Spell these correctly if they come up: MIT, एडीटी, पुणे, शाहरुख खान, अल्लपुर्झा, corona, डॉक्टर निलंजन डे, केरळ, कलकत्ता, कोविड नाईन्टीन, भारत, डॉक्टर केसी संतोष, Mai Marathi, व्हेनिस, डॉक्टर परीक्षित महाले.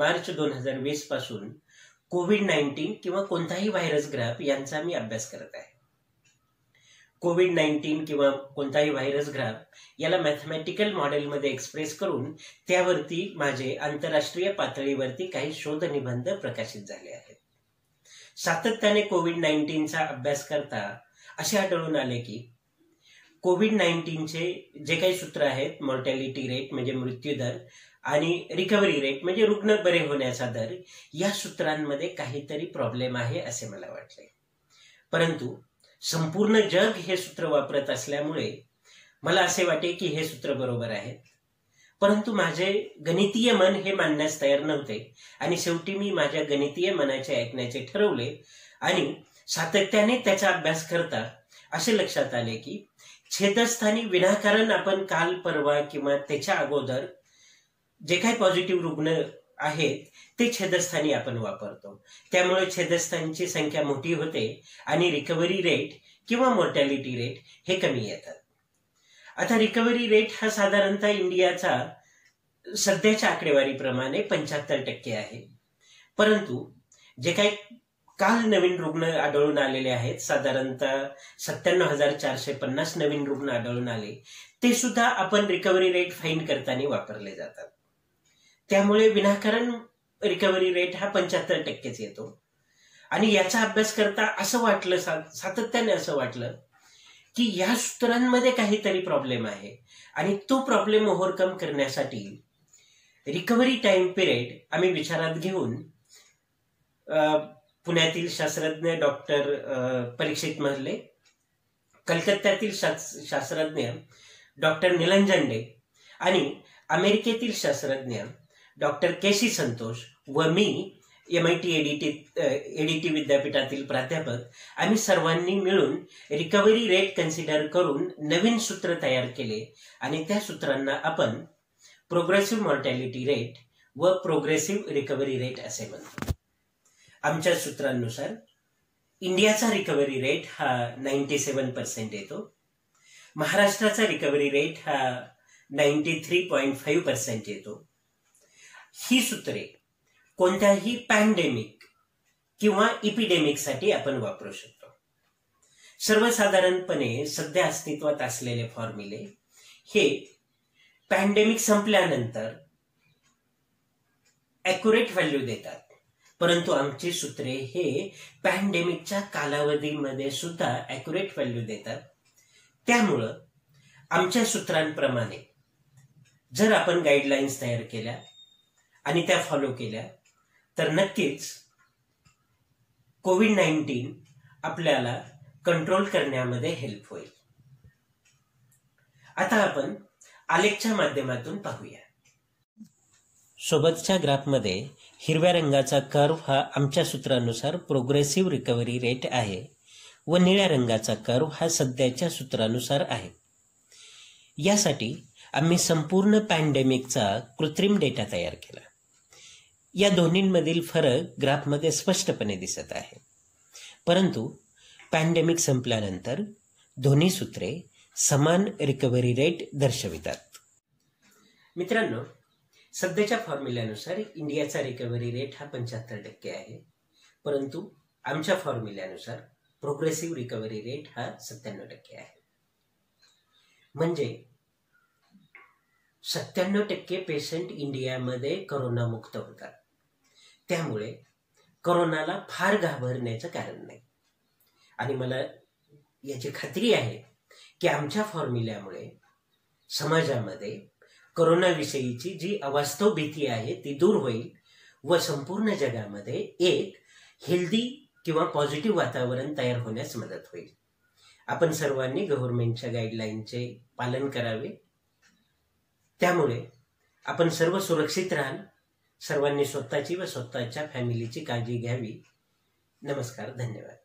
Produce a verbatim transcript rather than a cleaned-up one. मार्च दोन हजार वीस पासून कोविड नाईन्टीन किंवा कोणताही व्हायरस ग्राफ यांचा मी अभ्यास करत आहे. कोविड नाईन्टीन किंवा कोणताही व्हायरस ग्राफ याला मॅथमॅटिकल मॉडेलमध्ये एक्सप्रेस करून त्यावरती माझे आंतरराष्ट्रीय पातळीवरती काही शोध निबंध प्रकाशित झाले आहेत. सातत्याने कोविड नाईन्टीनचा अभ्यास करता असे आढळून आले की कोविड नाईन्टीनचे जे काही सूत्र आहेत, मॉर्टॅलिटी रेट म्हणजे मृत्यूदर आणि रिकव्हरी रेट म्हणजे रुग्ण बरे होण्याचा दर, या सूत्रांमध्ये काहीतरी प्रॉब्लेम आहे असे मला वाटले. परंतु संपूर्ण जग हे सूत्र वापरत असल्यामुळे मला असे वाटे की हे सूत्र बरोबर आहे, परंतु माझे गणितीय मन हे मानण्यास तयार नव्हते आणि शेवटी मी माझ्या गणितीय मनाचे ऐकण्याचे ठरवले आणि सातत्याने त्याचा अभ्यास करता असे लक्षात आले की छेदस्थानी विनाकारण आपण काल परवा किंवा त्याच्या अगोदर जे काही पॉझिटिव्ह रुग्ण आहेत ते छेदस्थानी आपण वापरतो, त्यामुळे छेदस्थांची संख्या मोठी होते आणि रिकव्हरी रेट किंवा मॉर्टॅलिटी रेट हे कमी येतात. आता रिकव्हरी रेट हा साधारणतः इंडियाचा सध्याच्या आकडेवारीप्रमाणे पंच्याहत्तर टक्के आहे, परंतु जे काही काल नवीन रुग्ण आढळून आलेले आहेत, साधारणतः सत्त्याण्णव हजार चारशे पन्नास नवीन रुग्ण आढळून आले, ते सुद्धा आपण रिकव्हरी रेट फाईंड करताना वापरले जातात. त्यामुळे विनाकारण रिकव्हरी रेट हा पंच्याहत्तर टक्केच येतो आणि याचा अभ्यास करता असं वाटलं, सातत्याने असं वाटलं की या सूत्रांमध्ये काहीतरी प्रॉब्लेम आहे आणि तो प्रॉब्लेम ओव्हरकम करण्यासाठी रिकव्हरी टाइम पिरियड आम्ही विचारात घेऊन पुण्यातील शास्त्रज्ञ डॉक्टर परीक्षित महाले, कलकत्त्यातील शास्त्रज्ञ डॉक्टर निलंजन डे आणि अमेरिकेतील शास्त्रज्ञ डॉक्टर केसी संतोष व मी M I T एडीटी एडीटी विद्यापीठातील प्राध्यापक, आम्ही सर्वांनी मिळून रिकव्हरी रेट कन्सिडर करून नवीन सूत्र तयार केले आणि त्या सूत्रांना आपण प्रोग्रेसिव्ह मॉर्टॅलिटी रेट व प्रोग्रेसिव्ह रिकव्हरी रेट असे म्हणतो. आमच्या सूत्रांनुसार इंडियाचा रिकव्हरी रेट हा नाईन्टी सेवन पर्सेंट येतो, महाराष्ट्राचा रिकव्हरी रेट हा ninety three point five percent येतो. ही सूत्रे कोणत्याही पॅन्डेमिक किंवा इपिडेमिकसाठी आपण वापरू शकतो. सर्वसाधारणपणे सध्या अस्तित्वात असलेले फॉर्म्युले हे पॅन्डेमिक संपल्यानंतर ॲक्युरेट व्हॅल्यू देतात, परंतु आमची सूत्रे हे पॅन्डेमिकच्या कालावधीमध्ये सुद्धा ॲक्युरेट व्हॅल्यू देतात. त्यामुळं आमच्या सूत्रांप्रमाणे जर आपण गाईडलाईन्स तयार केल्या आणि त्या फॉलो केल्या तर नक्कीच कोविड नाईन्टीन आपल्याला कंट्रोल करण्यामध्ये हेल्प होईल. आता आपण आलेखच्या माध्यमातून पाहूया. सोबतच्या ग्राफमध्ये हिरव्या रंगाचा कर्व हा आमच्या सूत्रानुसार प्रोग्रेसिव्ह रिकव्हरी रेट आहे व निळ्या रंगाचा कर्व हा सध्याच्या सूत्रानुसार आहे. यासाठी आम्ही संपूर्ण पॅन्डेमिकचा कृत्रिम डेटा तयार केला. या दोन्हींमधील फरक ग्राफमध्ये स्पष्टपणे दिसत आहे, परंतु पॅन्डेमिक संपल्यानंतर दोन्ही सूत्रे समान रिकव्हरी रेट दर्शवितात. मित्रांनो, सध्याच्या फॉर्म्युल्यानुसार इंडियाचा रिकव्हरी रेट हा पंच्याहत्तर टक्के आहे, परंतु आमच्या फॉर्म्युल्यानुसार प्रोग्रेसिव्ह रिकव्हरी रेट हा सत्त्याण्णव टक्के आहे. म्हणजे सत्त्याण्णव टक्के पेशंट इंडियामध्ये करोनामुक्त होतात, त्यामुळे करोनाला फार घाबरण्याचं कारण नाही आणि मला याची खात्री आहे की आमच्या फॉर्म्युल्यामुळे समाजामध्ये करोनाविषयीची जी अवास्तव भीती आहे ती दूर होईल व संपूर्ण जगामध्ये एक हेल्दी किंवा पॉझिटिव्ह वातावरण तयार होण्यास मदत होईल. आपण सर्वांनी गव्हर्नमेंटच्या गाईडलाईनचे पालन करावे, त्यामुळे आपण सर्व सुरक्षित राहाल. सर्वांनी स्वतःची व स्वतःच्या फॅमिलीची काळजी घ्यावी. नमस्कार, धन्यवाद.